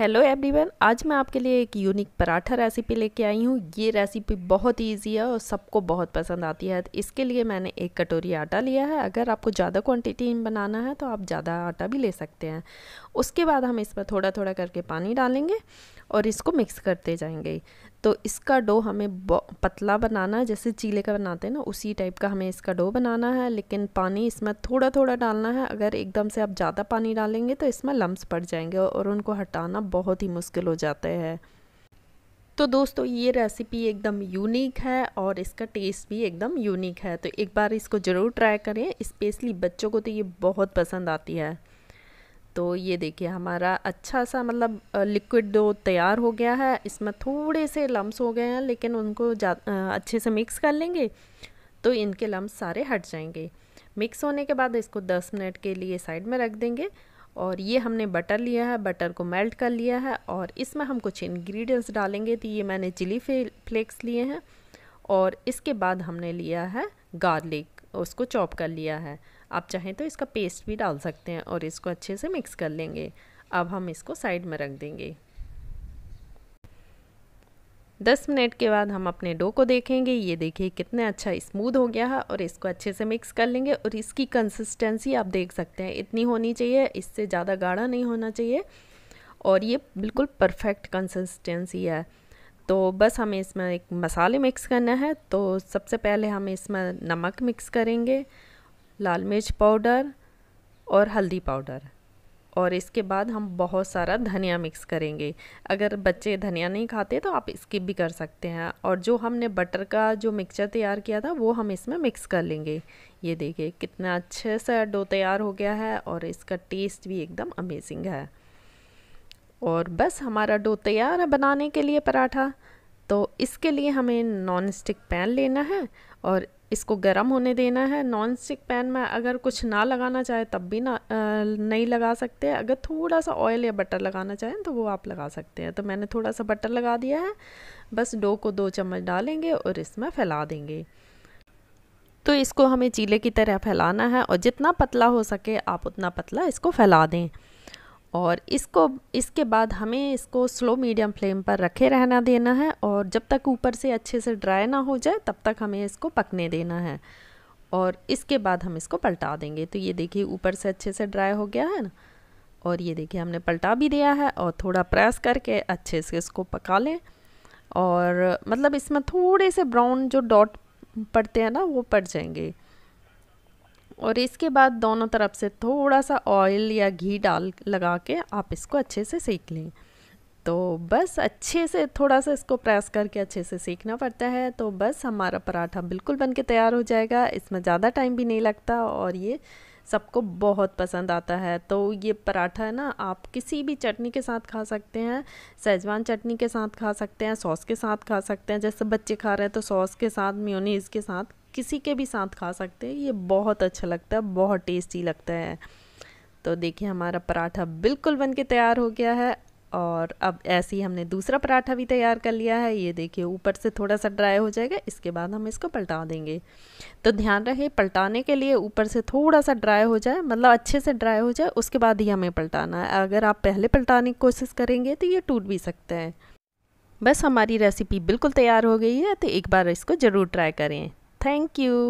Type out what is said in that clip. Hello everyone, आज मैं आपके लिए एक यूनिक पराठा रेसिपी लेके आई हूँ। ये रेसिपी बहुत ही ईजी है और सबको बहुत पसंद आती है। इसके लिए मैंने 1 कटोरी आटा लिया है। अगर आपको ज़्यादा क्वांटिटी में बनाना है तो आप ज़्यादा आटा भी ले सकते हैं। उसके बाद हम इसमें थोड़ा थोड़ा करके पानी डालेंगे और इसको मिक्स करते जाएंगे। तो इसका डो हमें पतला बनाना है, जैसे चीले का बनाते हैं ना, उसी टाइप का हमें इसका डो बनाना है। लेकिन पानी इसमें थोड़ा थोड़ा डालना है। अगर एकदम से आप ज़्यादा पानी डालेंगे तो इसमें लम्स पड़ जाएंगे और उनको हटाना बहुत ही मुश्किल हो जाता है। तो दोस्तों, ये रेसिपी एकदम यूनिक है और इसका टेस्ट भी एकदम यूनिक है। तो एक बार इसको ज़रूर ट्राई करें, स्पेशली बच्चों को तो ये बहुत पसंद आती है। तो ये देखिए हमारा अच्छा सा मतलब लिक्विड डो तैयार हो गया है। इसमें थोड़े से लम्स हो गए हैं, लेकिन उनको अच्छे से मिक्स कर लेंगे तो इनके लम्स सारे हट जाएंगे। मिक्स होने के बाद इसको 10 मिनट के लिए साइड में रख देंगे। और ये हमने बटर लिया है, बटर को मेल्ट कर लिया है और इसमें हम कुछ इंग्रेडिएंट्स डालेंगे। तो ये मैंने चिली फ्लेक्स लिए हैं और इसके बाद हमने लिया है गार्लिक, उसको चॉप कर लिया है। आप चाहें तो इसका पेस्ट भी डाल सकते हैं और इसको अच्छे से मिक्स कर लेंगे। अब हम इसको साइड में रख देंगे। 10 मिनट के बाद हम अपने डो को देखेंगे। ये देखिए कितना अच्छा स्मूथ हो गया है और इसको अच्छे से मिक्स कर लेंगे। और इसकी कंसिस्टेंसी आप देख सकते हैं, इतनी होनी चाहिए, इससे ज़्यादा गाढ़ा नहीं होना चाहिए। और ये बिल्कुल परफेक्ट कंसिस्टेंसी है। तो बस हमें इसमें एक मसाले मिक्स करना है। तो सबसे पहले हम इसमें नमक मिक्स करेंगे, लाल मिर्च पाउडर और हल्दी पाउडर, और इसके बाद हम बहुत सारा धनिया मिक्स करेंगे। अगर बच्चे धनिया नहीं खाते तो आप स्किप भी कर सकते हैं। और जो हमने बटर का जो मिक्सचर तैयार किया था वो हम इसमें मिक्स कर लेंगे। ये देखिए कितना अच्छे सा डो तैयार हो गया है और इसका टेस्ट भी एकदम अमेजिंग है। और बस हमारा डो तैयार है बनाने के लिए पराठा। तो इसके लिए हमें नॉन स्टिक पैन लेना है और इसको गर्म होने देना है। नॉन स्टिक पैन में अगर कुछ ना लगाना चाहे तब भी नहीं लगा सकते। अगर थोड़ा सा ऑयल या बटर लगाना चाहें तो वो आप लगा सकते हैं। तो मैंने थोड़ा सा बटर लगा दिया है। बस डो को 2 चम्मच डालेंगे और इसमें फैला देंगे। तो इसको हमें चीले की तरह फैलाना है और जितना पतला हो सके आप उतना पतला इसको फैला दें। और इसके बाद हमें इसको स्लो मीडियम फ्लेम पर रखे रहना देना है। और जब तक ऊपर से अच्छे से ड्राई ना हो जाए तब तक हमें इसको पकने देना है। और इसके बाद हम इसको पलटा देंगे। तो ये देखिए ऊपर से अच्छे से ड्राई हो गया है ना। और ये देखिए हमने पलटा भी दिया है। और थोड़ा प्रेस करके अच्छे से इसको पका लें। और मतलब इसमें थोड़े से ब्राउन जो डॉट पड़ते हैं ना वो पड़ जाएंगे। और इसके बाद दोनों तरफ से थोड़ा सा ऑयल या घी लगा के आप इसको अच्छे से सेक लें। तो बस अच्छे से थोड़ा सा इसको प्रेस करके अच्छे से सेकना पड़ता है। तो बस हमारा पराठा बिल्कुल बनके तैयार हो जाएगा। इसमें ज़्यादा टाइम भी नहीं लगता और ये सबको बहुत पसंद आता है। तो ये पराठा है ना, आप किसी भी चटनी के साथ खा सकते हैं। शेजवान चटनी के साथ खा सकते हैं, सॉस के साथ खा सकते हैं, जैसे बच्चे खा रहे हैं तो सॉस के साथ, मेयोनीज के साथ, किसी के भी साथ खा सकते हैं। ये बहुत अच्छा लगता है, बहुत टेस्टी लगता है। तो देखिए हमारा पराठा बिल्कुल बनके तैयार हो गया है। और अब ऐसे ही हमने दूसरा पराठा भी तैयार कर लिया है। ये देखिए ऊपर से थोड़ा सा ड्राई हो जाएगा। इसके बाद हम इसको पलटा देंगे। तो ध्यान रहे पलटाने के लिए ऊपर से थोड़ा सा ड्राई हो जाए, मतलब अच्छे से ड्राई हो जाए, उसके बाद ही हमें पलटाना है। अगर आप पहले पलटाने की कोशिश करेंगे तो ये टूट भी सकते हैं। बस हमारी रेसिपी बिल्कुल तैयार हो गई है। तो एक बार इसको ज़रूर ट्राई करें। Thank you.